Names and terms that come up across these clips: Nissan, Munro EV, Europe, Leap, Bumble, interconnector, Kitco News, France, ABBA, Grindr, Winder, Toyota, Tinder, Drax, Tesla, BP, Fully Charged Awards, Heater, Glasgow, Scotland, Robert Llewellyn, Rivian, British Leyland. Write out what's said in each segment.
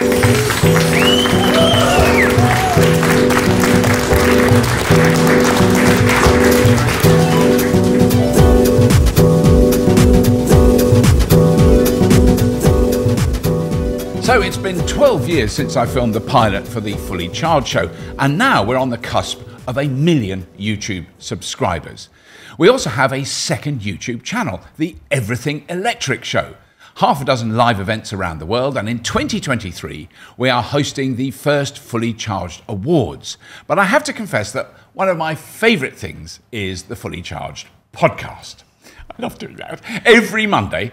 So it's been 12 years since I filmed the pilot for the Fully Charged show, and now we're on the cusp of 1 million YouTube subscribers. We also have a second YouTube channel, the Everything Electric Show. Half a dozen live events around the world, and in 2023, we are hosting the first Fully Charged Awards. But I have to confess that one of my favourite things is the Fully Charged podcast. I love doing that. Every Monday,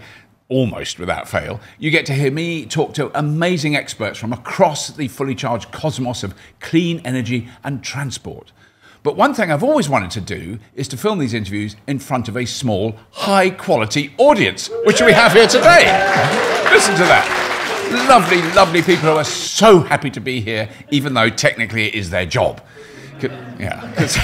almost without fail, you get to hear me talk to amazing experts from across the fully charged cosmos of clean energy and transport. But one thing I've always wanted to do is to film these interviews in front of a small, high-quality audience, which we have here today. Listen to that. Lovely, lovely people who are so happy to be here, even though technically it is their job. Because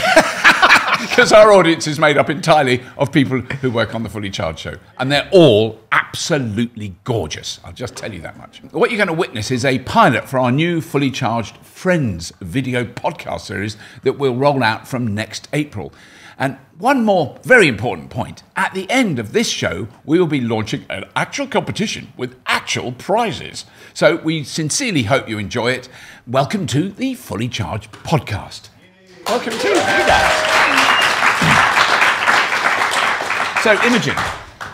our audience is made up entirely of people who work on the Fully Charged show. And they're all absolutely gorgeous. I'll just tell you that much. What you're going to witness is a pilot for our new Fully Charged Friends video podcast series that we'll roll out from next April. And one more very important point. At the end of this show, we will be launching an actual competition with actual prizes. So we sincerely hope you enjoy it. Welcome to the Fully Charged podcast. Welcome to you guys. So, Imogen,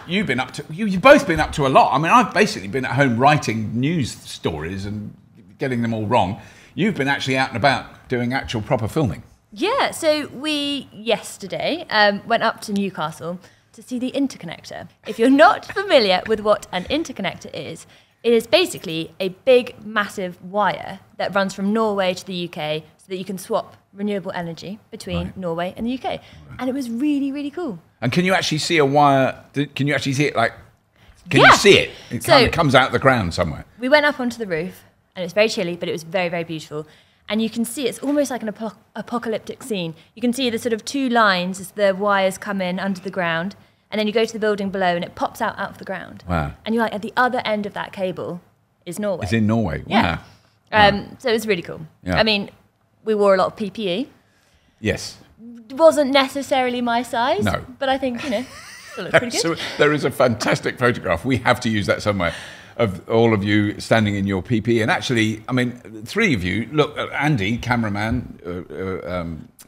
you've been up to, you've both been up to a lot. I mean, I've basically been at home writing news stories and getting them all wrong. You've been actually out and about doing actual proper filming. Yeah, so we, yesterday, went up to Newcastle to see the interconnector. If you're not familiar with what an interconnector is, it is basically a big, massive wire that runs from Norway to the UK so that you can swap renewable energy between Norway and the UK. Right. And it was really, really cool. And can you actually see a wire? Can you actually see it? Like, can you see it? It comes out of the ground somewhere. We went up onto the roof, and it was very chilly, but it was very, very beautiful. And you can see it's almost like an apocalyptic scene. You can see the sort of two lines as the wires come in under the ground, and then you go to the building below, and it pops out of the ground. Wow. And you're like, at the other end of that cable is Norway. It's in Norway. Yeah. Wow. So it was really cool. Yeah. I mean, we wore a lot of PPE. Yes. It wasn't necessarily my size. No. But I think, you know, it looked pretty good. So there is a fantastic photograph. We have to use that somewhere, of all of you standing in your PPE. And actually, I mean, three of you, look, Andy, cameraman,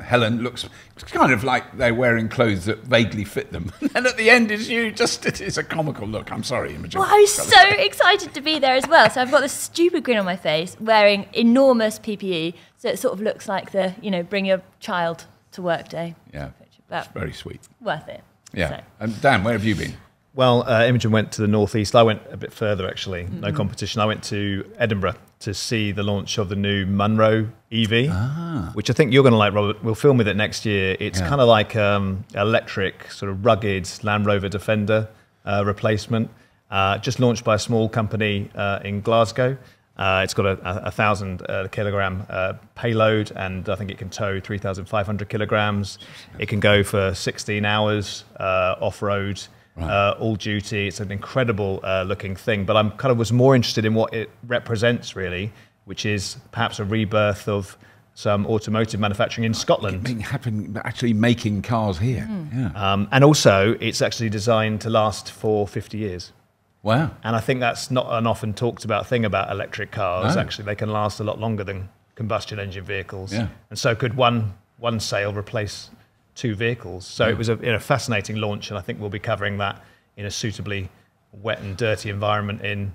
Helen, looks kind of like they're wearing clothes that vaguely fit them. And at the end is you, just, it is a comical look. I'm sorry, Imogen. Well, I was so excited to be there as well. So I've got this stupid grin on my face, wearing enormous PPE. So it sort of looks like the, you know, bring your child to work day. Yeah, but it's very sweet. Worth it. Yeah. So. And Dan, where have you been? Well, Imogen went to the northeast. I went a bit further, actually. No competition. I went to Edinburgh to see the launch of the new Munro EV, which I think you're going to like, Robert. We'll film with it next year. It's kind of like electric, sort of rugged Land Rover Defender replacement, just launched by a small company in Glasgow. It's got a 1,000 kilogram payload, and I think it can tow 3,500 kilograms. It can go for 16 hours off-road. Right. All duty. It's an incredible looking thing, but I'm kind of was more interested in what it represents, really, which is perhaps a rebirth of some automotive manufacturing in Scotland. Actually making cars here. And also, it's actually designed to last for 50 years. Wow. And I think that's not an often talked about thing about electric cars. No. Actually, they can last a lot longer than combustion engine vehicles. Yeah. And so could one sale replace two vehicles? So it was a fascinating launch, and I think we'll be covering that in a suitably wet and dirty environment in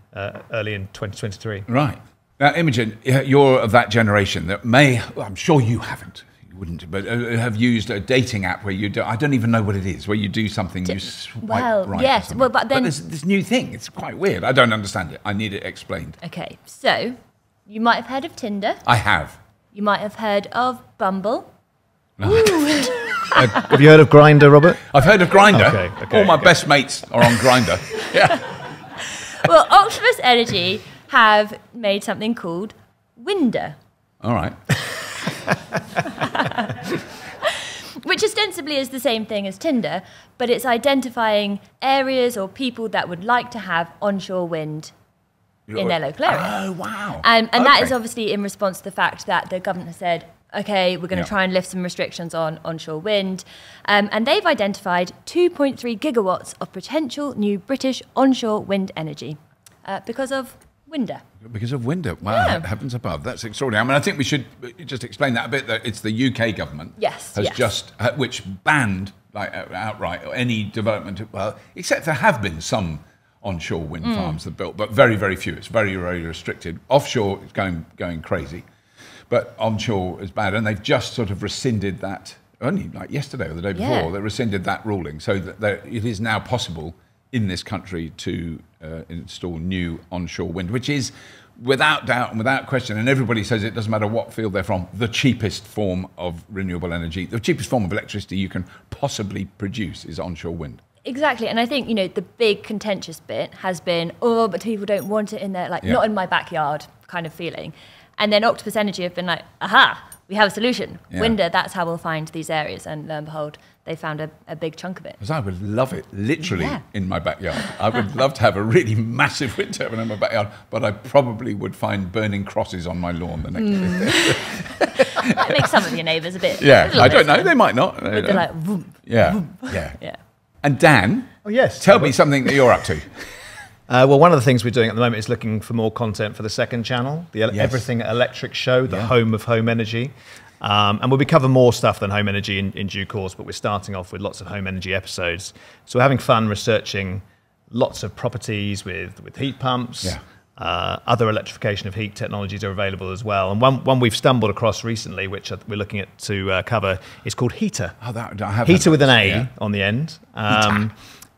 early in 2023. Right. Now, Imogen, you're of that generation that may, well, I'm sure you haven't, you wouldn't, but have used a dating app where you do, I don't even know what it is, where you do something, you swipe right. Yes, well, but then... But there's this new thing, it's quite weird. I don't understand it. I need it explained. Okay, so you might have heard of Tinder. I have. You might have heard of Bumble. Ooh. Have you heard of Grindr, Robert? I've heard of Grindr. Okay, all my best mates are on Grindr. Well, Octopus Energy have made something called Winder. All right. Which ostensibly is the same thing as Tinder, but it's identifying areas or people that would like to have onshore wind in their local area. Oh, wow. And that is obviously in response to the fact that the government has said, okay, we're going to try and lift some restrictions on onshore wind. And they've identified 2.3 gigawatts of potential new British onshore wind energy because of Winder. Because of Winder. Wow, heavens above. That's extraordinary. I mean, I think we should just explain that a bit, that it's the UK government just which banned outright any development, well, except there have been some onshore wind farms that built, but very, very few. It's very, very restricted. Offshore is going crazy, but onshore is bad. And they've just sort of rescinded that, only like yesterday or the day before, they rescinded that ruling. So that it is now possible in this country to install new onshore wind, which is without doubt and without question, and everybody says it doesn't matter what field they're from, the cheapest form of renewable energy, the cheapest form of electricity you can possibly produce is onshore wind. Exactly, and I think, you know, the big contentious bit has been, oh, but people don't want it in their, like, not in my backyard kind of feeling. And then Octopus Energy have been like, aha, we have a solution. Yeah. Winder, that's how we'll find these areas. And lo and behold, they found a big chunk of it. Because I would love it, literally, in my backyard. I would love to have a really massive wind turbine in my backyard, but I probably would find burning crosses on my lawn the next day. That makes some of your neighbours a bit... Yeah, I don't know, they might not. But they're like, vroom, vroom. Yeah. And Dan, tell me something that you're up to. Well, one of the things we're doing at the moment is looking for more content for the second channel, the Everything Electric Show, the home of home energy. And we'll be covering more stuff than home energy in due course, but we're starting off with lots of home energy episodes. So we're having fun researching lots of properties with heat pumps. Yeah. Other electrification of heat technologies are available as well. And one we've stumbled across recently, which we're looking at to cover, is called Heater. Oh, Heater with an A on the end.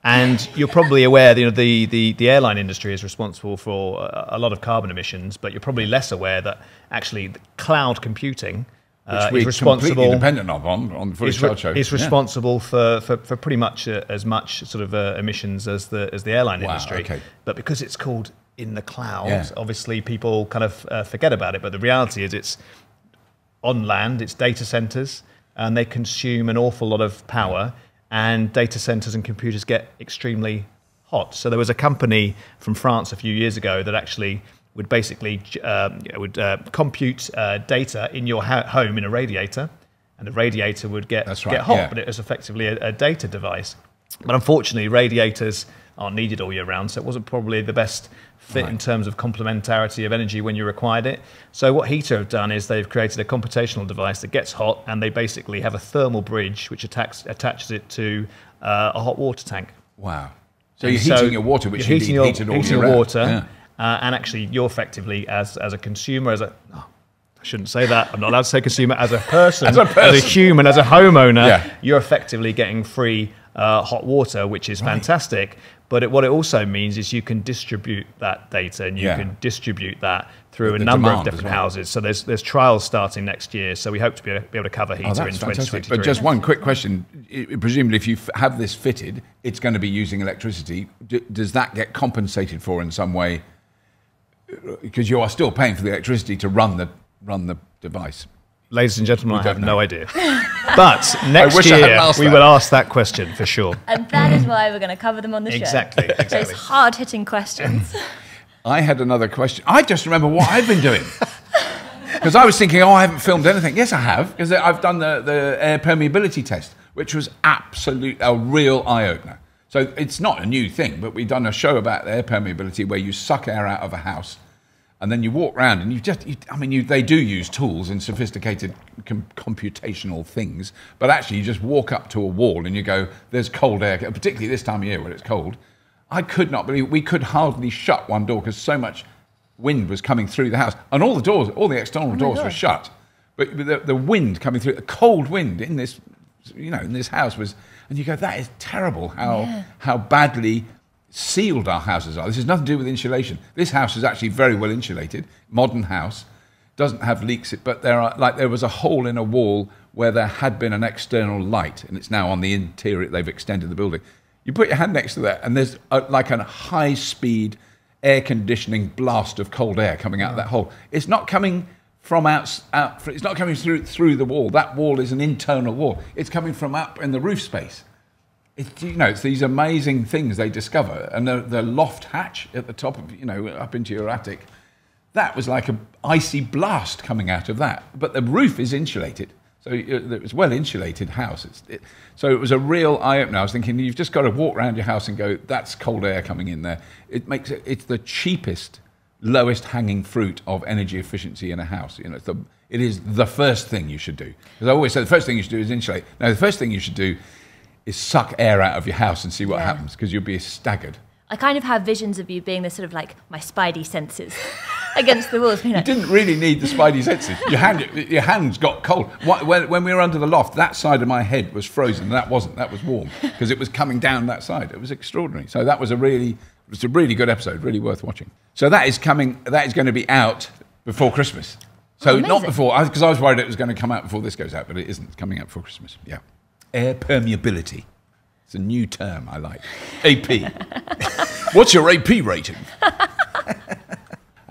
And you're probably aware that, you know, the airline industry is responsible for a lot of carbon emissions, but you're probably less aware that actually the cloud computing which we're completely dependent on the Fully Charged show. It's responsible for pretty much as much sort of emissions as the airline industry. Okay. But because it's called in the cloud, obviously people kind of forget about it. But the reality is it's on land, it's data centers, and they consume an awful lot of power, and data centers and computers get extremely hot. So there was a company from France a few years ago that actually would basically compute data in your home in a radiator, and the radiator would get hot, but it was effectively a data device. But unfortunately, radiators aren't needed all year round, so it wasn't probably the best fit in terms of complementarity of energy when you required it. So what Heater have done is they've created a computational device that gets hot, and they basically have a thermal bridge which attaches it to a hot water tank. Wow. So you're heating your water, which you need heated all year round. Heating your water. Yeah. And actually, you're effectively, as a consumer, I shouldn't say that. I'm not allowed to say consumer. As a person, as a human, as a homeowner, you're effectively getting free hot water, which is fantastic. But what it also means is you can distribute that data, and you can distribute that through a number of different houses. So there's trials starting next year. So we hope to be able to cover Heater in 2023. But just one quick question. Presumably, if you have this fitted, it's going to be using electricity. Does that get compensated for in some way? Because you are still paying for the electricity to run the device. Ladies and gentlemen, I have no idea. But next year, we will ask that question for sure. And that is why we're going to cover them on the show. Exactly. Those hard-hitting questions. I had another question. I just remember what I've been doing. Because I was thinking, oh, I haven't filmed anything. Yes, I have, because I've done the air permeability test, which was a real eye-opener. So it's not a new thing, but we've done a show about air permeability where you suck air out of a house and then you walk around and they do use tools and sophisticated computational things, but actually you just walk up to a wall and you go, there's cold air, particularly this time of year when it's cold. I could not believe, we could hardly shut one door because so much wind was coming through the house. And all the doors, all the external doors were shut. But the wind coming through, the cold wind in this, you know, in this house was... And you go, that is terrible how badly sealed our houses are. This has nothing to do with insulation. This house is actually very well insulated, modern house, doesn't have leaks, but there was a hole in a wall where there had been an external light, and it's now on the interior, they've extended the building. You put your hand next to that, and there's a high-speed air conditioning blast of cold air coming out of that hole. It's not coming... from out, it's not coming through the wall. That wall is an internal wall. It's coming from up in the roof space. It, you know, it's these amazing things they discover, and the loft hatch at the top of, you know, up into your attic, that was like an icy blast coming out of that. But the roof is insulated, so it was well insulated house. So it was a real eye opener. I was thinking, you've just got to walk around your house and go, that's cold air coming in there. It makes it. It's the cheapest, lowest hanging fruit of energy efficiency in a house. You know, it is the first thing you should do. Because I always say the first thing you should do is insulate. No, the first thing you should do is suck air out of your house and see what happens, because you'll be staggered. I kind of have visions of you being this sort of like my spidey senses against the walls. You know? You didn't really need the spidey senses. Your hands got cold. When we were under the loft, that side of my head was frozen. That wasn't. That was warm, because it was coming down that side. It was extraordinary. So that was a really good episode, really worth watching. So that is coming. That is going to be out before Christmas. So amazing. Not before, because I was worried it was going to come out before this goes out, but it isn't. It's coming out before Christmas. Yeah. Air permeability. It's a new term I like. AP. What's your AP rating?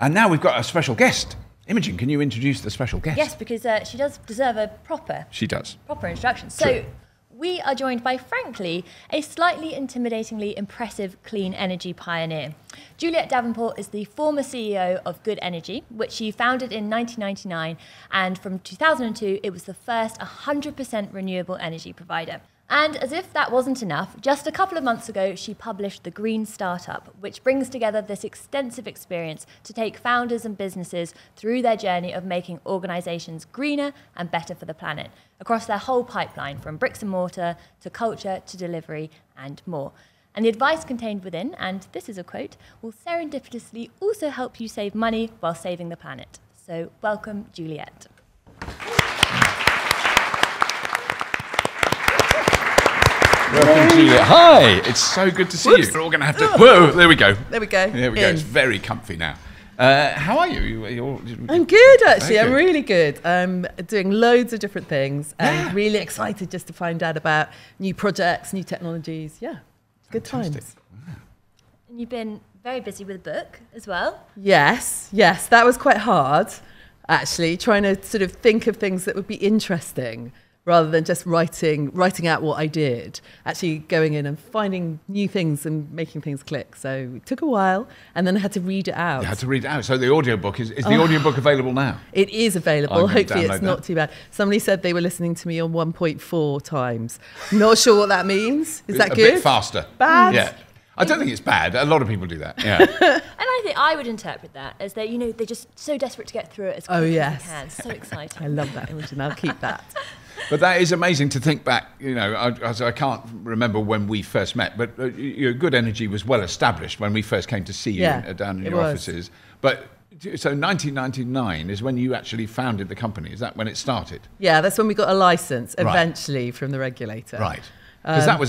And now we've got a special guest. Imogen, can you introduce the special guest? Yes, because she does deserve a proper... She does. ...proper introduction. So true. We are joined by, frankly, a slightly intimidatingly impressive clean energy pioneer. Juliet Davenport is the former CEO of Good Energy, which she founded in 1999, and from 2002, it was the first 100% renewable energy provider. And as if that wasn't enough, just a couple of months ago, she published The Green Startup, which brings together this extensive experience to take founders and businesses through their journey of making organisations greener and better for the planet, across their whole pipeline, from bricks and mortar to culture to delivery and more. And the advice contained within, and this is a quote, will serendipitously also help you save money while saving the planet. So welcome, Juliet. Welcome, Juliet. Hi, it's so good to see you. We're all going to have to... Whoa, there we go. There we go. There we go. It's very comfy now. How are you? I'm good, actually. Good. I'm really good. I'm doing loads of different things and really excited just to find out about new projects, new technologies. Yeah, good times. Wow. And you've been very busy with a book as well. Yes, yes. That was quite hard, actually, trying to sort of think of things that would be interesting, rather than just writing out what I did, actually going in and finding new things and making things click. So it took a while, and then I had to read it out. You had to read it out. So the audiobook, is the audiobook available now? It is available. Hopefully it's not too bad. Somebody said they were listening to me on 1.4 times. Not sure what that means. Is that good? A bit faster. Bad? Yeah. I don't think it's bad. A lot of people do that. Yeah. And I think I would interpret that as that, you know, they're just so desperate to get through it as quickly as they can. So exciting. I love that, Imogen. I'll keep that. But that is amazing to think back, you know, I can't remember when we first met, but your Good Energy was well established when we first came to see you down in your offices. But so 1999 is when you actually founded the company. Is that when it started? Yeah, that's when we got a license eventually from the regulator. Right. Because that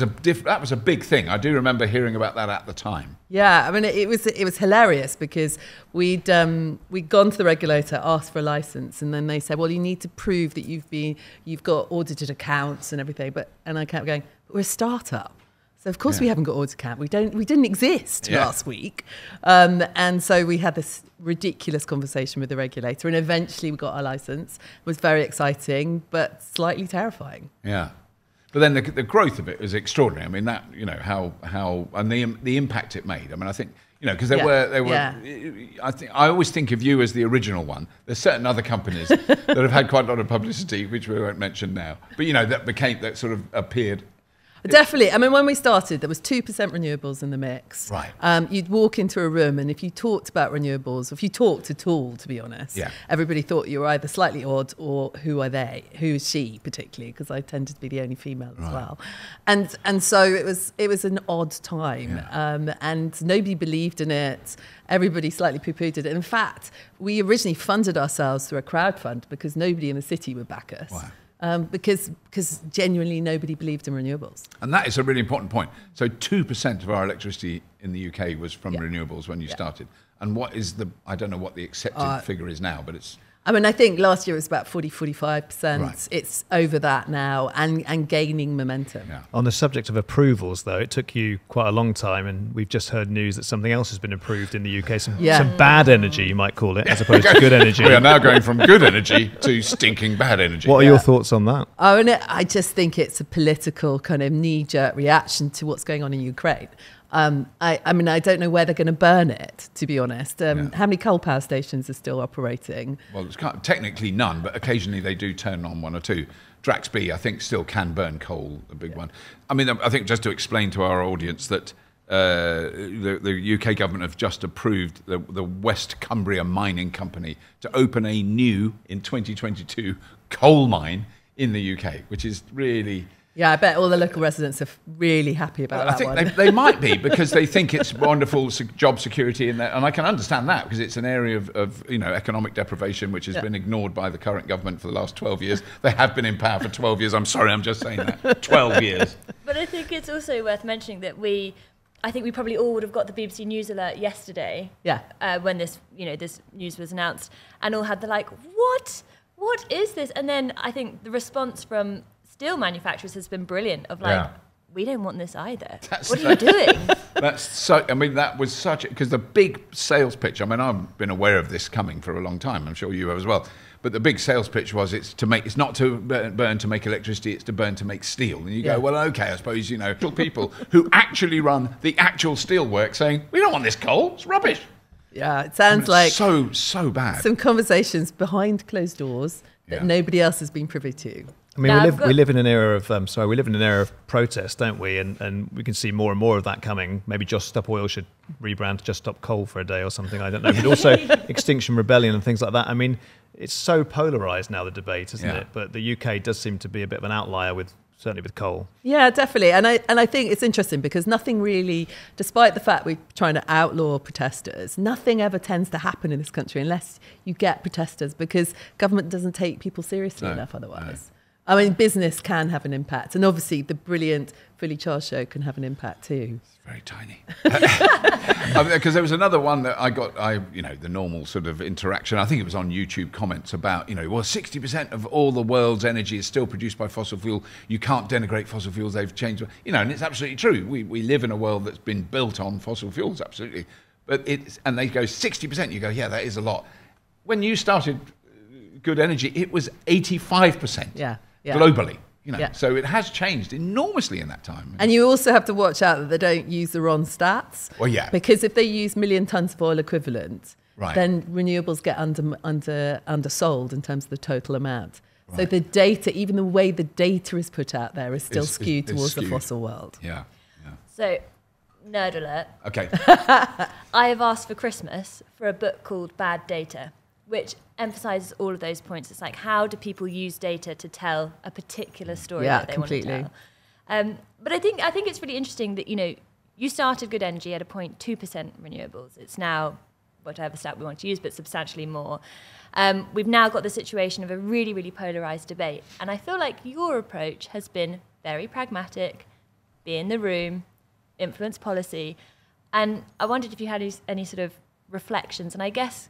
was a big thing. I do remember hearing about that at the time. Yeah, I mean, it was hilarious because we'd gone to the regulator, asked for a license, and then they said, well, you need to prove that you've got audited accounts and everything. And I kept going, but we're a startup, so of course we haven't got audit account. We didn't exist last week, and so we had this ridiculous conversation with the regulator, and eventually we got our license. It was very exciting, but slightly terrifying. Yeah. But then the growth of it was extraordinary. I mean, that, you know, how and the impact it made. I mean, I think, you know, because there were I always think of you as the original one. There's certain other companies that have had quite a lot of publicity, which we won't mention now. But, you know, that sort of appeared. Definitely. I mean, when we started, there was 2% renewables in the mix. Right. You'd walk into a room, and if you talked about renewables, if you talked at all, to be honest, everybody thought you were either slightly odd or who are they? Who is she, particularly? Because I tended to be the only female as well. And so it was an odd time, and nobody believed in it. Everybody slightly poo-pooed it. In fact, we originally funded ourselves through a crowdfund because nobody in the city would back us. Wow. Because genuinely nobody believed in renewables. And that is a really important point. So 2% of our electricity in the UK was from renewables when you started. And what is the, I don't know what the accepted figure is now, but it's... I mean, I think last year it was about 40, 45%. Right. It's over that now and gaining momentum. Yeah. On the subject of approvals, though, it took you quite a long time, and we've just heard news that something else has been approved in the UK. Some bad energy, you might call it, as opposed to good energy. We are now going from good energy to stinking bad energy. What are your thoughts on that? Oh, and I just think it's a political kind of knee-jerk reaction to what's going on in Ukraine. I mean, I don't know where they're going to burn it, to be honest. How many coal power stations are still operating? Well, it's kind of, technically none, but occasionally they do turn on one or two. Drax B, I think, still can burn coal, a big one. I mean, I think just to explain to our audience that the UK government have just approved the West Cumbria Mining Company to open a new, in 2022, coal mine in the UK, which is really... Yeah, I bet all the local residents are really happy about that one. I think they might be, because they think it's wonderful job security in there, and I can understand that, because it's an area of you know, economic deprivation which has been ignored by the current government for the last 12 years. They have been in power for 12 years. I'm sorry, I'm just saying that. 12 years. But I think it's also worth mentioning that I think we probably all would have got the BBC News alert yesterday. Yeah. When this news was announced, and all had the like, what? What is this? And then I think the response from steel manufacturers has been brilliant of like, we don't want this either. What are you doing? That's so, I mean, that was such, because the big sales pitch, I mean, I've been aware of this coming for a long time, I'm sure you have as well, but the big sales pitch was it's not to burn to make electricity, it's to burn to make steel. And you go, well, okay, I suppose, you know, people who actually run the actual steel work saying, we don't want this coal, it's rubbish. Yeah, it sounds like so bad. Some conversations behind closed doors that nobody else has been privy to. I mean, we live in an era of protest, don't we? And we can see more and more of that coming. Maybe Just Stop Oil should rebrand to Just Stop Coal for a day or something. I don't know. But also Extinction Rebellion and things like that. I mean, it's so polarised now, the debate, isn't it? But the UK does seem to be a bit of an outlier certainly with coal. Yeah, definitely. And I think it's interesting because nothing really, despite the fact we're trying to outlaw protesters, nothing ever tends to happen in this country unless you get protesters, because government doesn't take people seriously enough otherwise. No. I mean, business can have an impact. And obviously, the brilliant Fully Charged show can have an impact too. It's very tiny. Because there was another one that I got, you know, the normal sort of interaction. I think it was on YouTube comments about, you know, well, 60% of all the world's energy is still produced by fossil fuel. You can't denigrate fossil fuels. They've changed. You know, and it's absolutely true. We live in a world that's been built on fossil fuels, absolutely. But and they go 60%. You go, yeah, that is a lot. When you started Good Energy, it was 85%. Yeah. Yeah. Globally, you know, so it has changed enormously in that time. And you also have to watch out that they don't use the wrong stats. Well, yeah, because if they use million tons of oil equivalent, then renewables get undersold in terms of the total amount. Right. So the data, even the way the data is put out there, is still skewed towards the fossil world. Yeah. So, nerd alert. Okay. I have asked for Christmas for a book called Bad Data, which emphasizes all of those points. It's like, how do people use data to tell a particular story that they want to tell? But I think it's really interesting that, you know, you started Good Energy at a 0.2% renewables. It's now whatever stat we want to use, but substantially more. We've now got the situation of a really, really polarized debate. And I feel like your approach has been very pragmatic, be in the room, influence policy. And I wondered if you had any sort of reflections, and I guess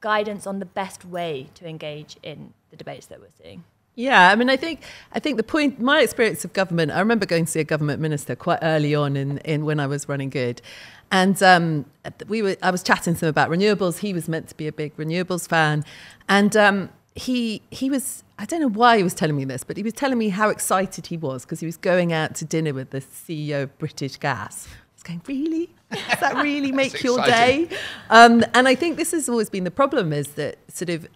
guidance on the best way to engage in the debates that we're seeing. Yeah, I mean, I think the point, my experience of government, I remember going to see a government minister quite early on in when I was running Good, and I was chatting to him about renewables. He was meant to be a big renewables fan, and he was, I don't know why he was telling me this, but he was telling me how excited he was because he was going out to dinner with the CEO of British Gas. I was going, really? Does that really make your day? And I think this has always been the problem, is that sort of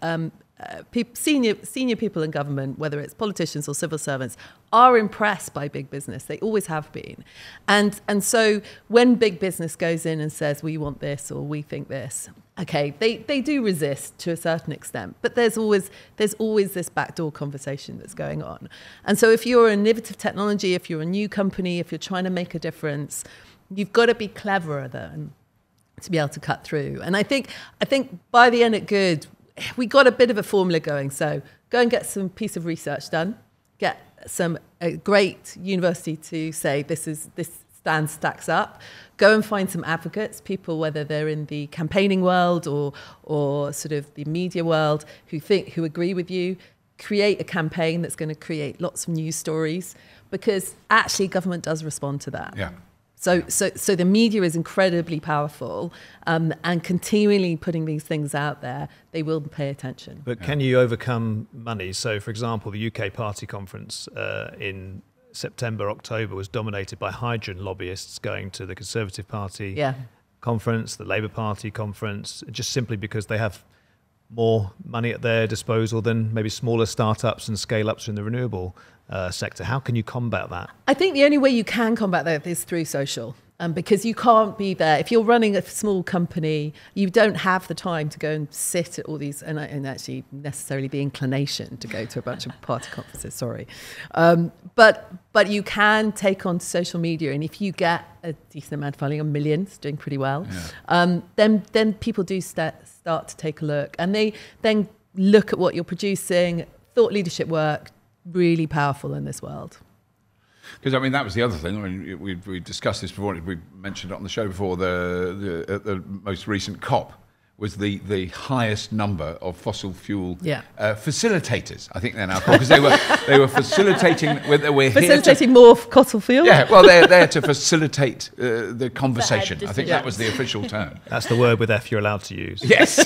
senior people in government, whether it's politicians or civil servants, are impressed by big business. They always have been. And so when big business goes in and says, we want this or we think this, okay, they do resist to a certain extent, but there's always this backdoor conversation that's going on. And so if you're an innovative technology, if you're a new company, if you're trying to make a difference, you've got to be cleverer than to be able to cut through. And I think by the end at Good, we got a bit of a formula going. So go and get some piece of research done, get a great university to say this stand stacks up. Go and find some advocates, people, whether they're in the campaigning world or sort of the media world, who agree with you. Create a campaign that's going to create lots of news stories, because actually government does respond to that. Yeah. So the media is incredibly powerful, and continually putting these things out there, they will pay attention. But can you overcome money? So, for example, the UK party conference in September, October was dominated by hydrogen lobbyists going to the Conservative Party conference, the Labour Party conference, just simply because they have more money at their disposal than maybe smaller startups and scale-ups in the renewable sector. How can you combat that? I think the only way you can combat that is through social, because you can't be there. If you're running a small company, you don't have the time to go and sit at all these, and actually necessarily the inclination to go to a bunch of party conferences, sorry. But you can take on social media, and if you get a decent amount of following, a million, it's doing pretty well, then people do start to take a look, and they then look at what you're producing. Thought leadership work, really powerful in this world. Because I mean, that was the other thing. I mean, we discussed this before. We mentioned it on the show before. The most recent COP was the highest number of fossil fuel facilitators. I think they're now called, because they were facilitating. Facilitating more fossil fuel. Yeah, well, they're there to facilitate the conversation. I think that was the official term. That's the word with F you're allowed to use. Yes.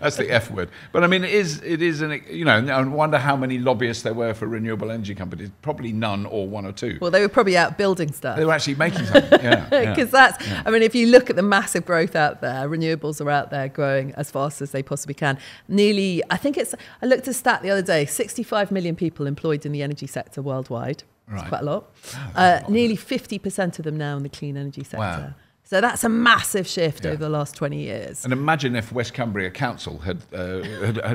That's the F word. But I mean, it is an, you know, I wonder how many lobbyists there were for renewable energy companies. Probably none, or one or two. Well, they were probably out building stuff. They were actually making something, yeah. Because I mean, if you look at the massive growth out there, renewables are out there growing as fast as they possibly can. Nearly, I think it's, I looked at a stat the other day, 65 million people employed in the energy sector worldwide. Right. That's quite a lot. Oh, nearly 50% of them now in the clean energy sector. Wow. So that's a massive shift over the last 20 years. And imagine if West Cumbria Council had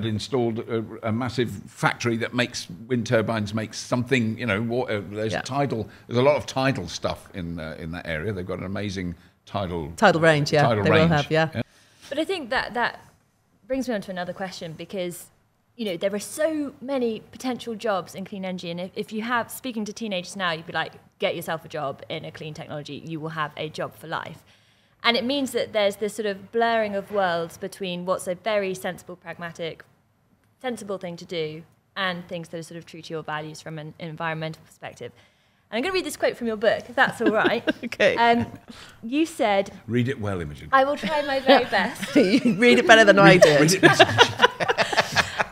installed a massive factory that makes wind turbines, makes something, you know, water. There's tidal. There's a lot of tidal stuff in that area. They've got an amazing tidal range. Yeah, tidal range. Will have. Yeah. But I think that brings me on to another question, because you know there are so many potential jobs in clean energy, and if you have, speaking to teenagers now, you'd be like, get yourself a job in a clean technology, you will have a job for life. And it means that there's this sort of blurring of worlds between what's a very sensible, pragmatic, sensible thing to do and things that are sort of true to your values from an environmental perspective. And I'm going to read this quote from your book, if that's all right. Okay. You said... Read it well, Imogen. I will try my very best. You read it better than I did. Read it better.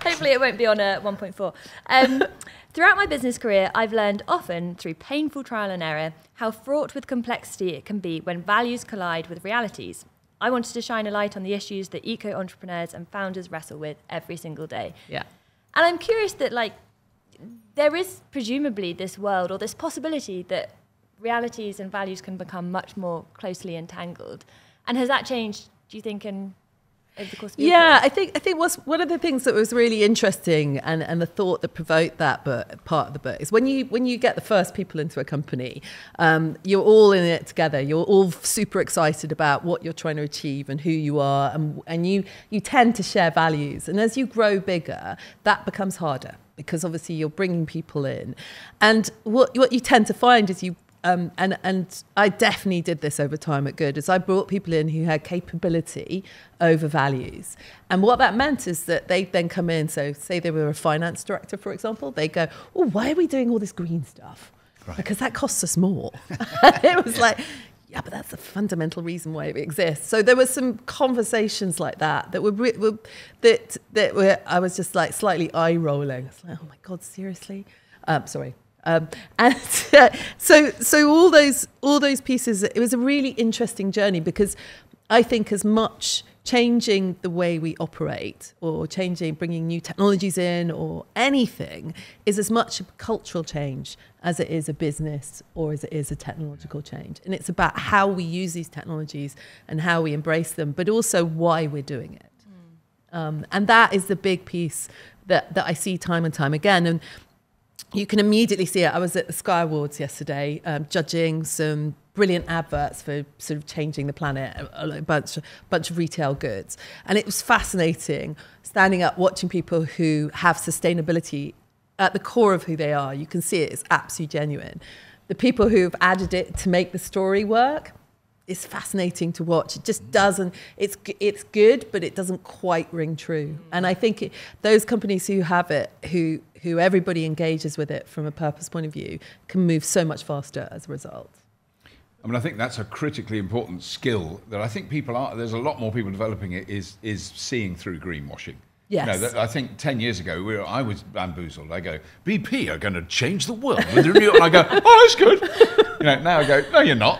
Hopefully it won't be on a 1.4. Throughout my business career, I've learned often through painful trial and error how fraught with complexity it can be when values collide with realities. I wanted to shine a light on the issues that eco-entrepreneurs and founders wrestle with every single day. Yeah. And I'm curious that, like, there is presumably this world or this possibility that realities and values can become much more closely entangled. And has that changed, do you think, in... Yeah, I think one of the things that was really interesting and the thought that provoked that part of the book is when you get the first people into a company, you're all in it together. You're all super excited about what you're trying to achieve and who you are, and you tend to share values. And as you grow bigger, that becomes harder, because obviously you're bringing people in, and what you tend to find is you. And I definitely did this over time at Good, is I brought people in who had capability over values. And what that meant is that they then come in, so say they were a finance director, for example, they go, oh, why are we doing all this green stuff? Right. Because that costs us more. It was like, yeah, but that's the fundamental reason why it exists. So there were some conversations like that were I was just like slightly eye-rolling. It's like, oh my God, seriously? Sorry. So all those pieces, it was a really interesting journey, because I think as much changing the way we operate or bringing new technologies in or anything is as much a cultural change as it is a business or as it is a technological change. And it's about how we use these technologies and how we embrace them, but also why we're doing it. And that is the big piece that I see time and time again. And you can immediately see it. I was at the Sky Awards yesterday, judging some brilliant adverts for sort of changing the planet, a bunch of retail goods. And it was fascinating standing up, watching people who have sustainability at the core of who they are. You can see it's absolutely genuine. the people who've added it to make the story work, it's fascinating to watch. It just doesn't, it's good, but it doesn't quite ring true. And I think it, those companies who have it, who everybody engages with it from a purpose point of view, can move so much faster as a result. I mean, I think that's a critically important skill that I think people are, there's a lot more people developing it, is seeing through greenwashing. Yes. No, I think 10 years ago, I was bamboozled. I go, BP are going to change the world with New York. I go, oh, that's good. You know, now I go, no, you're not.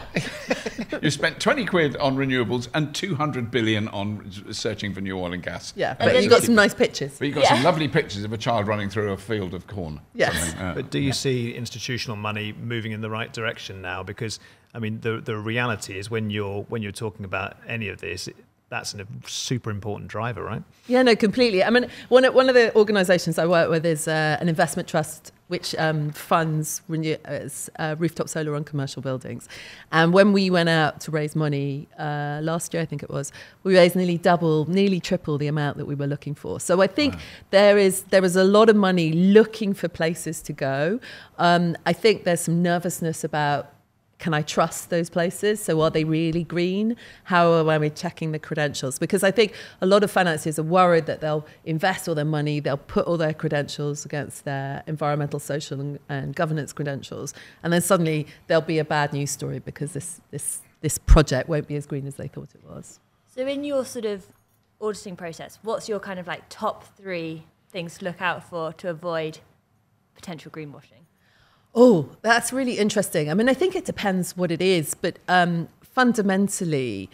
You spent 20 quid on renewables and 200 billion on searching for new oil and gas. Yeah, but then you got some nice pictures. But you got some lovely pictures of a child running through a field of corn. Yes. But do you see institutional money moving in the right direction now? Because, I mean, the reality is when you're talking about any of this, that's a super important driver, right? Yeah, no, completely. I mean, one of the organisations I work with is an investment trust which funds rooftop solar on commercial buildings. And when we went out to raise money last year, I think it was, we raised nearly triple the amount that we were looking for. So I think there is a lot of money looking for places to go. I think there's some nervousness about, can I trust those places? So are they really green? How are we checking the credentials? Because I think a lot of financiers are worried that they'll invest all their money, they'll put all their credentials against their environmental, social and governance credentials, and then suddenly there'll be a bad news story because this project won't be as green as they thought it was. So in your sort of auditing process, what's your kind of like top three things to look out for to avoid potential greenwashing? Oh, that's really interesting. I mean, I think it depends what it is, but fundamentally,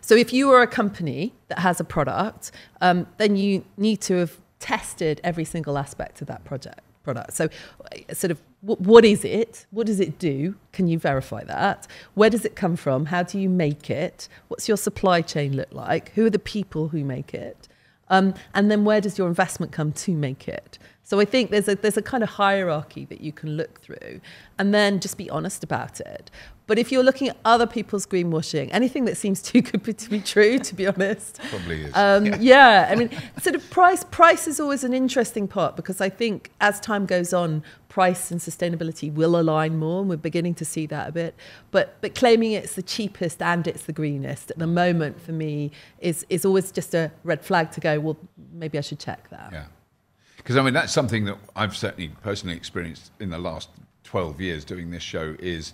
so if you are a company that has a product, then you need to have tested every single aspect of that product. So sort of, what is it? What does it do? Can you verify that? Where does it come from? How do you make it? What's your supply chain look like? Who are the people who make it? And then where does your investment come to make it? So I think there's a kind of hierarchy that you can look through, and then just be honest about it. But if you're looking at other people's greenwashing, anything that seems too good to be true, to be honest. Probably is. Yeah, I mean, sort of price is always an interesting part, because I think as time goes on, price and sustainability will align more, and we're beginning to see that a bit. But claiming it's the cheapest and it's the greenest at the moment for me is always just a red flag to go, well, maybe I should check that. Yeah. Because, I mean, that's something that I've certainly personally experienced in the last 12 years doing this show, is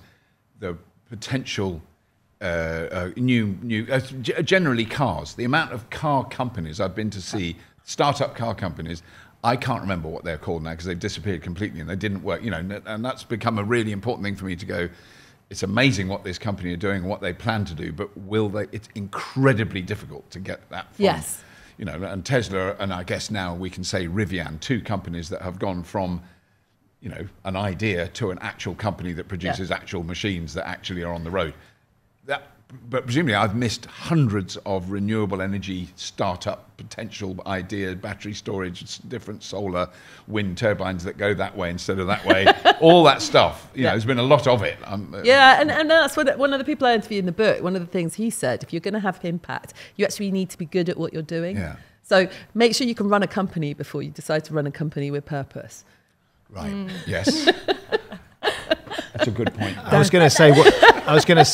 the potential generally cars. The amount of car companies I've been to see, startup car companies, I can't remember what they're called now because they've disappeared completely and they didn't work, you know, and that's become a really important thing for me to go, it's amazing what this company are doing and what they plan to do, but will they, it's incredibly difficult to get that from, yes, you know, and Tesla, and I guess now we can say Rivian, two companies that have gone from, you know, an idea to an actual company that produces actual machines that actually are on the road. But presumably I've missed hundreds of renewable energy startup potential idea, battery storage, different solar, wind turbines that go that way instead of that way, all that stuff. You know, there's been a lot of it. And that's what one of the people I interviewed in the book, one of the things he said, if you're going to have impact, you actually need to be good at what you're doing. Yeah. So make sure you can run a company before you decide to run a company with purpose. Right, yes. That's a good point. I was going to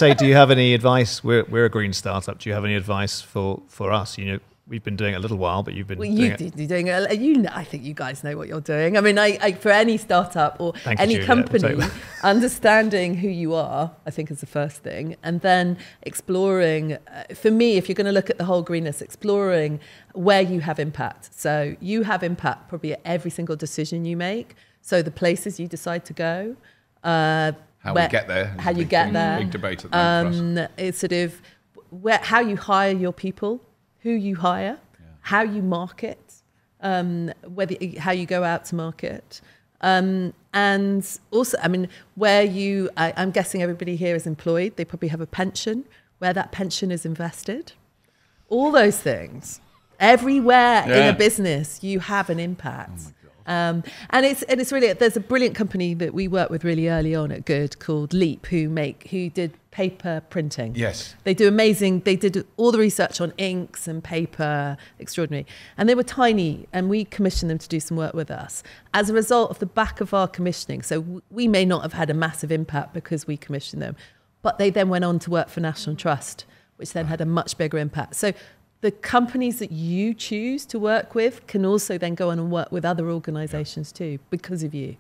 say, do you have any advice? We're a green startup. Do you have any advice for us? You know, we've been doing it a little while, but you've been I think you guys know what you're doing. I mean, I for any startup or any company, understanding who you are, I think, is the first thing. And then exploring, for me, if you're going to look at the whole greenness, exploring where you have impact. So you have impact probably at every single decision you make. So the places you decide to go. How you get there. Big debate at the moment. It's sort of how you hire your people, who you hire, how you market, how you go out to market, and also, I mean, where you. I'm guessing everybody here is employed. They probably have a pension. Where that pension is invested, all those things. Everywhere in a business, you have an impact. Oh my God. And it's really, there's a brilliant company that we worked with really early on at Good called Leap, who did paper printing. Yes. They do amazing, they did all the research on inks and paper, extraordinary. And they were tiny, and we commissioned them to do some work with us. As a result of the back of our commissioning, so we may not have had a massive impact because we commissioned them, but they then went on to work for National Trust, which then had a much bigger impact. So the companies that you choose to work with can also then go on and work with other organisations too, because of you.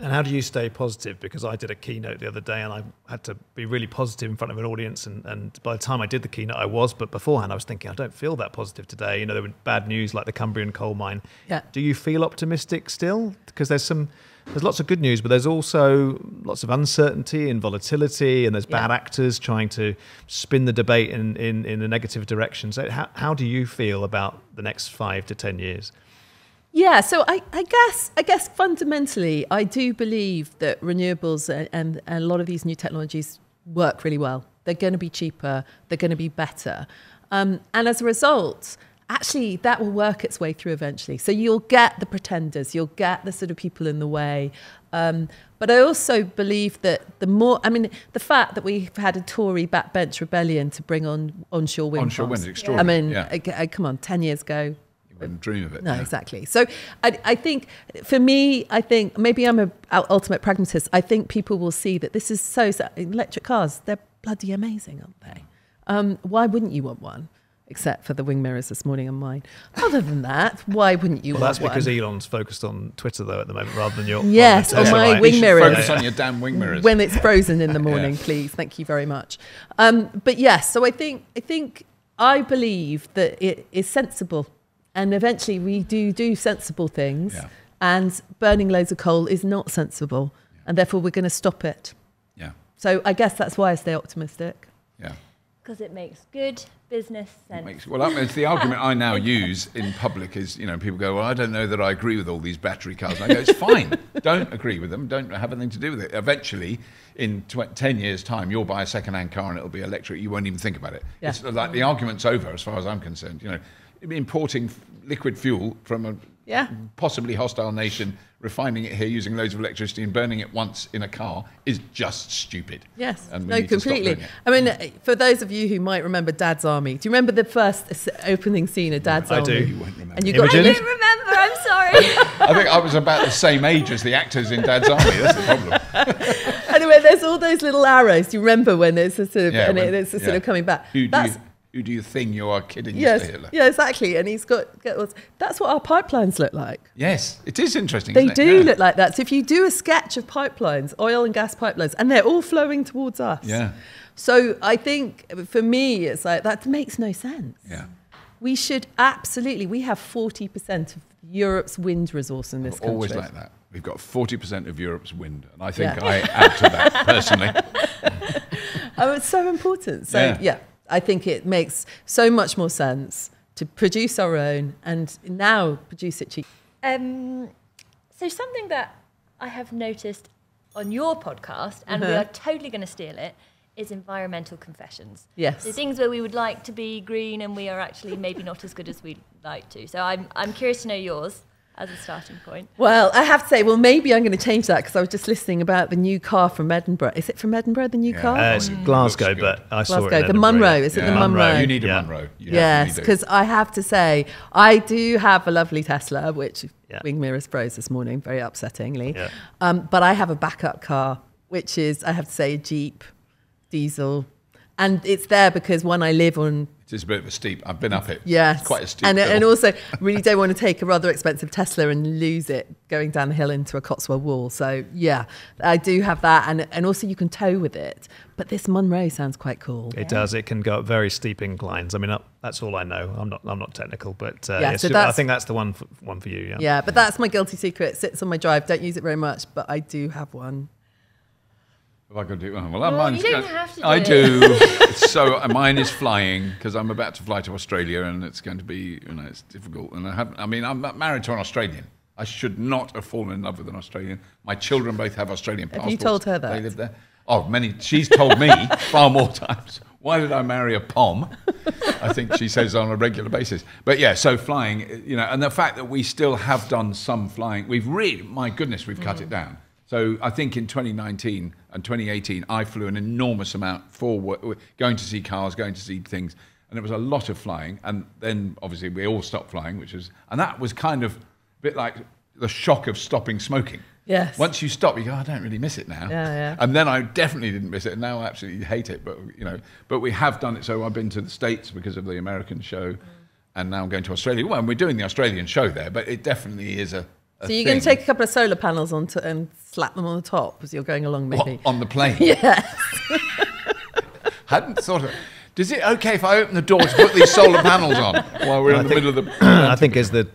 And how do you stay positive? Because I did a keynote the other day and I had to be really positive in front of an audience. And by the time I did the keynote, I was. But beforehand, I was thinking, I don't feel that positive today. You know, there were bad news like the Cumbrian coal mine. Yeah. Do you feel optimistic still? Because there's lots of good news, but there's also lots of uncertainty and volatility, and there's bad actors trying to spin the debate in a negative direction. So how do you feel about the next 5 to 10 years? Yeah, so I guess fundamentally, I do believe that renewables and a lot of these new technologies work really well. They're going to be cheaper. They're going to be better. And as a result, actually, that will work its way through eventually. So you'll get the pretenders, you'll get the sort of people in the way. But I also believe that the fact that we've had a Tory backbench rebellion to bring on onshore wind. Onshore wind is extraordinary. I mean, come on, 10 years ago. You wouldn't dream of it. No, exactly. So I think, for me, I think, maybe I'm an ultimate pragmatist, I think people will see that this is so electric cars, they're bloody amazing, aren't they? Why wouldn't you want one? Except for the wing mirrors this morning on mine. Other than that, why wouldn't you? Well, that's because Elon's focused on Twitter though at the moment, rather than your on my wing mirrors. Focus on your damn wing mirrors when it's frozen in the morning, please. Thank you very much. But yes, so I think I believe that it is sensible, and eventually we do sensible things. Yeah. And burning loads of coal is not sensible, and therefore we're going to stop it. Yeah. So I guess that's why I stay optimistic. Yeah. Because it makes good business sense. It's the argument I now use in public is, you know, people go, well, I don't know that I agree with all these battery cars. And I go, it's fine. Don't agree with them. Don't have anything to do with it. Eventually, in 10 years' time, you'll buy a second-hand car and it'll be electric. You won't even think about it. Yeah. It's like the argument's over as far as I'm concerned. You know, importing liquid fuel from a possibly hostile nation, refining it here, using loads of electricity and burning it once in a car is just stupid. Yes, and we completely. I mean, for those of you who might remember Dad's Army, do you remember the first opening scene of Dad's Army? I do. You won't remember. And you got, I don't remember, I'm sorry. I think I was about the same age as the actors in Dad's Army, that's the problem. Anyway, there's all those little arrows. Do you remember when it's a sort of, and it's a sort of coming back? Who do you think you are kidding? Yes, yeah, exactly. And he's got, that's what our pipelines look like. Yes, it is interesting. They do look like that. So if you do a sketch of pipelines, oil and gas pipelines, and they're all flowing towards us. Yeah. So I think for me, it's like, that makes no sense. Yeah. We should absolutely, we have 40% of Europe's wind resource in this country. Always like that. We've got 40% of Europe's wind. And I think I add to that personally. Oh, it's so important. So, yeah. I think it makes so much more sense to produce our own and now produce it cheap. So something that I have noticed on your podcast, and we are totally going to steal it, is environmental confessions. Yes. So things where we would like to be green and we are actually maybe not as good as we'd like to. So I'm curious to know yours as a starting point. Well, I have to say, well, maybe I'm going to change that because I was just listening about the new car from Edinburgh. Is it from Edinburgh, the new car? It's Glasgow, but I saw it in Edinburgh. The Munro, is it the Munro? You need a Munro. Yes, because I have to say, I do have a lovely Tesla, which wing mirrors froze this morning, very upsettingly. Yeah. But I have a backup car, which is, I have to say, a Jeep, diesel. And it's there because when I live on... It's a bit of a steep. I've been up it. Yes. It's quite a steep hill. And also, really don't want to take a rather expensive Tesla and lose it going down the hill into a Cotswold wall. So, yeah, I do have that. And also, you can tow with it. But this Munro sounds quite cool. It does. It can go up very steep inclines. I mean, that's all I know. I'm not technical, but I think that's the one for you. Yeah. Yeah, but that's my guilty secret. It sits on my drive. Don't use it very much, but I do have one. Well, I could do one. Well, mine's, you don't have to do I do. So mine is flying because I'm about to fly to Australia, and it's going to be, you know, it's difficult. And I'm married to an Australian. I should not have fallen in love with an Australian. My children both have Australian passports. Have you told her that? They live there. Oh, many. She's told me far more times. Why did I marry a POM? I think she says on a regular basis. But yeah, so flying, you know, and the fact that we still have done some flying, we've really, my goodness, we've cut it down. So I think in 2019 and 2018, I flew an enormous amount forward, going to see cars, going to see things, and it was a lot of flying. And then obviously we all stopped flying, which was, and that was kind of a bit like the shock of stopping smoking. Yes. Once you stop, you go, I don't really miss it now. Yeah, yeah. And then I definitely didn't miss it, and now I absolutely hate it. But you know, but we have done it. So I've been to the States because of the American show, and now I'm going to Australia. Well, and we're doing the Australian show there, but it definitely is a so you're going to take a couple of solar panels on to, and slap them on the top as you're going along, maybe? What, on the plane? Yes. Hadn't thought of it. Is it okay if I open the door to put these solar panels on while we're in the middle of the... I think as the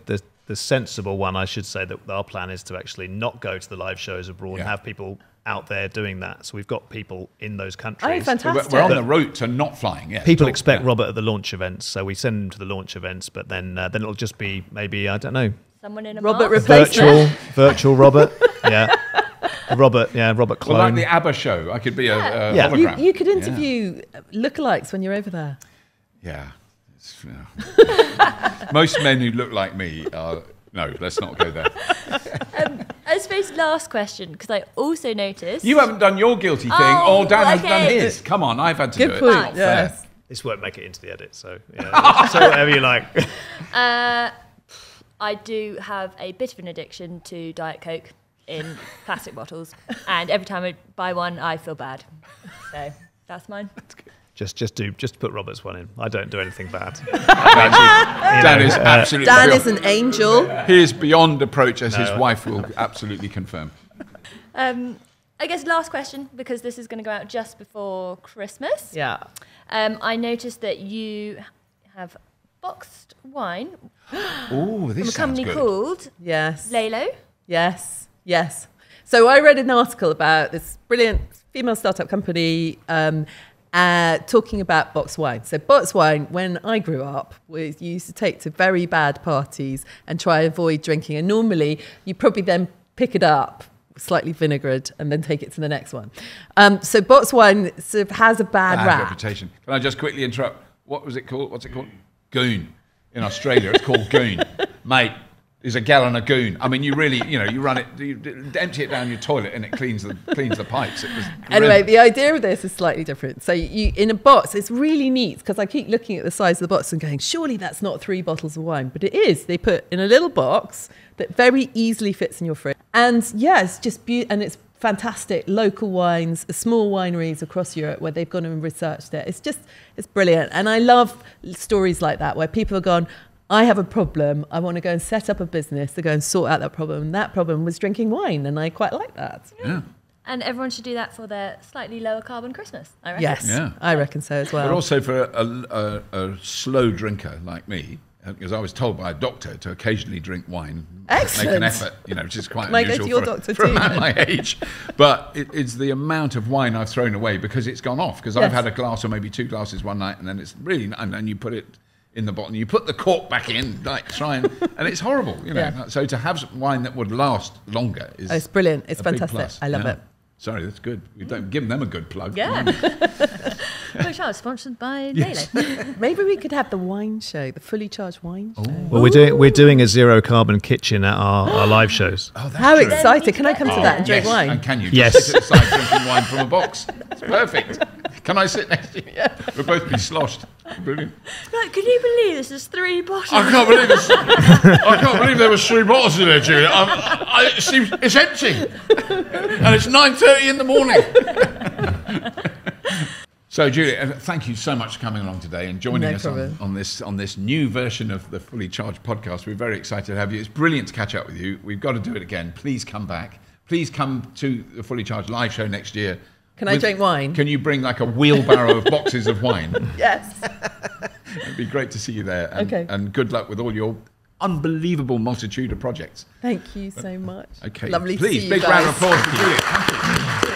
sensible one, I should say that our plan is to actually not go to the live shows abroad and have people out there doing that. So we've got people in those countries. Oh, fantastic. We're on the route to not flying. Yeah, people expect Robert at the launch events, so we send him to the launch events, but then it'll just be maybe, I don't know... Someone in a Robert replacement. Virtual Robert, yeah. Robert, yeah, Robert Clone. Well, like the ABBA show, I could be a hologram. You could interview lookalikes when you're over there. Yeah. It's, most men who look like me are... No, let's not go there. I suppose last question, because I also noticed... You haven't done your guilty thing, or Dan has done his. Come on, I've had to do it. Good point, yes. This won't make it into the edit, so... Yeah, so whatever you like. I do have a bit of an addiction to Diet Coke. In plastic bottles, and every time I buy one, I feel bad. So that's mine. That's good. Just put Robert's one in. I don't do anything bad. Dan is absolutely. Dan is an angel. He is beyond approach, as his wife will absolutely confirm. I guess last question, because this is going to go out just before Christmas. Yeah. I noticed that you have boxed wine. Oh, this sounds good. From a company called Lalo. Yes. Yes. So I read an article about this brilliant female startup company talking about boxed wine. So boxed wine, when I grew up, was used to take to very bad parties and try to avoid drinking. And normally you probably then pick it up, slightly vinegared, and then take it to the next one. So boxed wine sort of has a bad rap. Reputation. Can I just quickly interrupt? What was it called? What's it called? Goon. In Australia, it's called goon. Mate. Is a gallon of goon. I mean, you really, you know, you run it, you empty it down your toilet, and it cleans the pipes. It was anyway, the idea of this is slightly different. So you, in a box, it's really neat, because I keep looking at the size of the box and going, surely that's not 3 bottles of wine, but it is. They put in a little box that very easily fits in your fridge, and yeah, it's just beautiful, and it's fantastic local wines, small wineries across Europe where they've gone and researched it. It's just, it's brilliant, and I love stories like that where people are gone, I have a problem, I want to go and set up a business to go and sort out that problem. And that problem was drinking wine, and I quite like that. Yeah. And everyone should do that for their slightly lower carbon Christmas, I reckon. Yes, yeah. I reckon so as well. But also for a slow drinker like me, because I was told by a doctor to occasionally drink wine. Excellent. Make an effort, you know, which is quite unusual for a man my age. But it's the amount of wine I've thrown away because it's gone off, because I've had a glass or maybe 2 glasses one night, and then it's really... And then you put it... in the bottom, you put the cork back in, like try and it's horrible, you know. Yeah. So to have some wine that would last longer is it's brilliant, it's fantastic. I love it. Sorry, that's good. We don't give them a good plug. Yeah. Which I was sponsored by Lalo. Maybe we could have the wine show, the Fully Charged wine show. Ooh. Well, we're doing a zero carbon kitchen at our live shows. Oh, that's how exciting! Can I come to that and drink wine? And can you? Yes. Just sit aside drinking wine from a box. It's perfect. Can I sit next to you? Yeah. We'll both be sloshed. Brilliant. Like, can you believe this is 3 bottles? I can't believe there was 3 bottles in there, Juliet. It seems it's empty, and it's 9:30 in the morning. So, Juliet, thank you so much for coming along today and joining us on this new version of the Fully Charged podcast. We're very excited to have you. It's brilliant to catch up with you. We've got to do it again. Please come back. Please come to the Fully Charged live show next year. Can I drink wine? Can you bring like a wheelbarrow of boxes of wine? Yes. It'd be great to see you there. And, and good luck with all your unbelievable multitude of projects. Thank you so much. Okay. Lovely to see you guys. Please, big round of applause for Juliet. Thank you.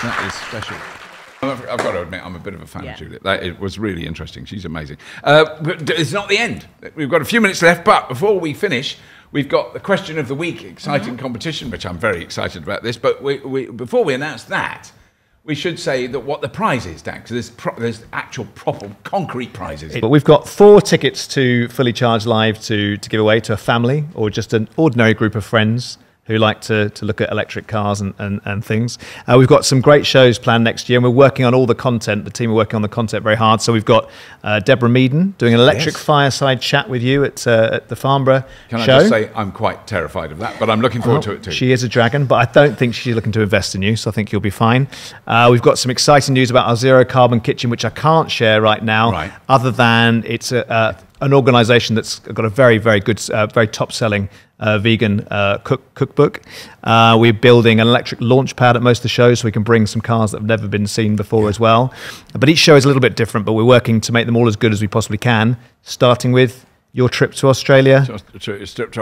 That is special. I've got to admit, I'm a bit of a fan of Juliet. It was really interesting. She's amazing. But it's not the end. We've got a few minutes left, but before we finish, we've got the question of the week, exciting competition, which I'm very excited about this. But before we announce that, We should say that what the prize is, Dan, because there's actual proper concrete prizes. But we've got 4 tickets to Fully Charged Live to give away to a family or just an ordinary group of friends who like to look at electric cars and things. We've got some great shows planned next year, and we're working on all the content. The team are working on the content very hard. So we've got Deborah Meaden doing an electric fireside chat with you at the Farnborough show. Can I just say I'm quite terrified of that, but I'm looking forward to it too. She is a dragon, but I don't think she's looking to invest in you, so I think you'll be fine. We've got some exciting news about our zero-carbon kitchen, which I can't share right now, other than it's an organisation that's got a very, very good, very top-selling vegan cookbook. We're building an electric launch pad at most of the shows so we can bring some cars that have never been seen before as well. But each show is a little bit different, but we're working to make them all as good as we possibly can, starting with your trip to Australia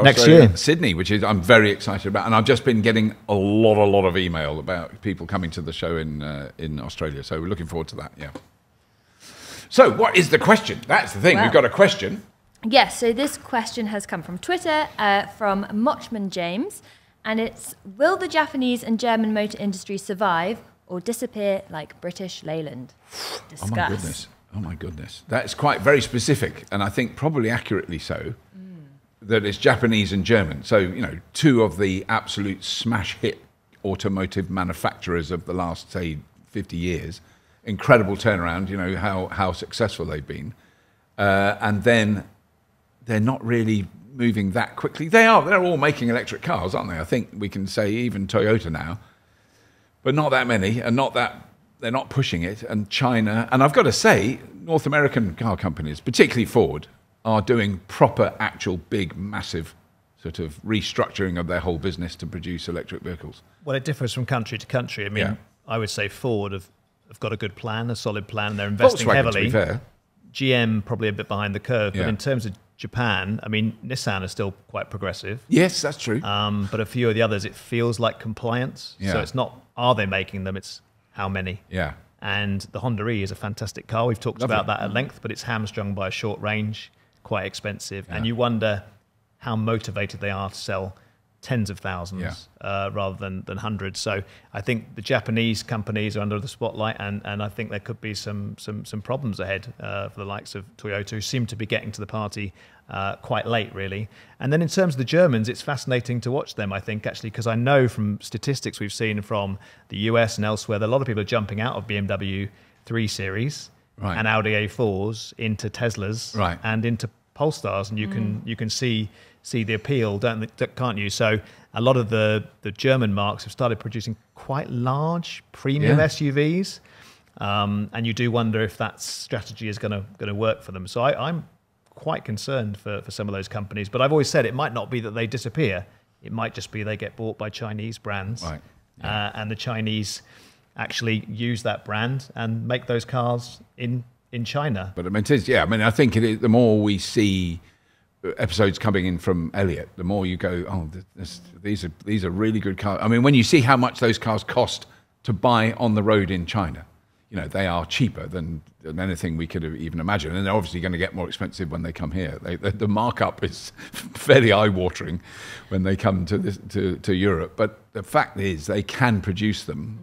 next year. Sydney, which is I'm very excited about. And I've just been getting a lot of email about people coming to the show in Australia. So we're looking forward to that, yeah. So what is the question? That's the thing. Well, we've got a question. Yes, so this question has come from Twitter, from Mochman James, and it's, will the Japanese and German motor industry survive or disappear like British Leyland? Discuss. Oh my goodness, oh my goodness. That's quite very specific, and I think probably accurately so, that it's Japanese and German. So, you know, 2 of the absolute smash hit automotive manufacturers of the last, say, 50 years, incredible turnaround, you know, how successful they've been. And then they're not really moving that quickly. They're all making electric cars, aren't they? I think we can say even Toyota now, but not that many, and not that, they're not pushing it. And China, and I've got to say, North American car companies, particularly Ford, are doing proper, actual, big, massive sort of restructuring of their whole business to produce electric vehicles. Well, it differs from country to country. I mean, I would say Ford have got a good plan, a solid plan. They're investing heavily. To be fair. GM probably a bit behind the curve. But in terms of Japan, I mean, Nissan is still quite progressive. Yes, that's true. But a few of the others, it feels like compliance. So it's not, are they making them? It's how many. Yeah. And the Honda E is a fantastic car. We've talked about that at length, but it's hamstrung by a short range, quite expensive. And you wonder how motivated they are to sell tens of thousands rather than hundreds. So I think the Japanese companies are under the spotlight, and I think there could be some problems ahead for the likes of Toyota, who seem to be getting to the party quite late, really. And then in terms of the Germans, it's fascinating to watch them, I think, actually, because I know from statistics we've seen from the US and elsewhere that a lot of people are jumping out of BMW 3 Series and Audi A4s into Teslas and into Polestars, and you can see the appeal, can't you? So a lot of the German marques have started producing quite large premium SUVs, and you do wonder if that strategy is going to work for them. So I'm quite concerned for some of those companies, but I've always said it might not be that they disappear. It might just be they get bought by Chinese brands, and the Chinese actually use that brand and make those cars in China. But I mean, it is, I mean, I think it is, the more we see episodes coming in from Elliot, the more you go, oh, these are really good cars. I mean, when you see how much those cars cost to buy on the road in China, you know, they are cheaper than anything we could have even imagine. And they're obviously going to get more expensive when they come here. The markup is fairly eye-watering when they come to Europe. But the fact is they can produce them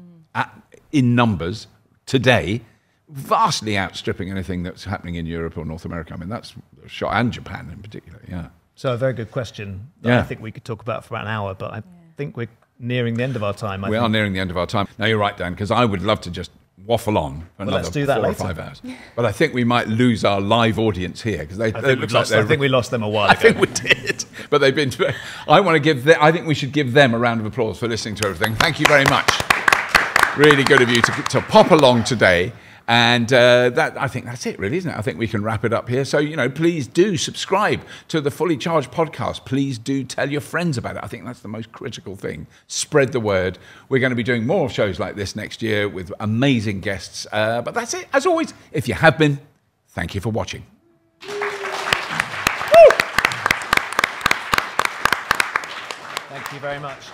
in numbers today, vastly outstripping anything that's happening in Europe or North America. I mean, that's a shock, and Japan in particular, So a very good question that I think we could talk about for about an hour, but I think we're nearing the end of our time. We are nearing the end of our time. Now, you're right, Dan, because I would love to just waffle on for another 4 or 5 hours. But I think we might lose our live audience here, because I think we lost them a while ago. I think we did. But they've been... I think we should give them a round of applause for listening to everything. Thank you very much. Really good of you to pop along today. And I think that's it, really, isn't it? I think we can wrap it up here. So, you know, please do subscribe to the Fully Charged podcast. Please do tell your friends about it. I think that's the most critical thing. Spread the word. We're going to be doing more shows like this next year with amazing guests. But that's it. As always, if you have been, thank you for watching. Thank you very much.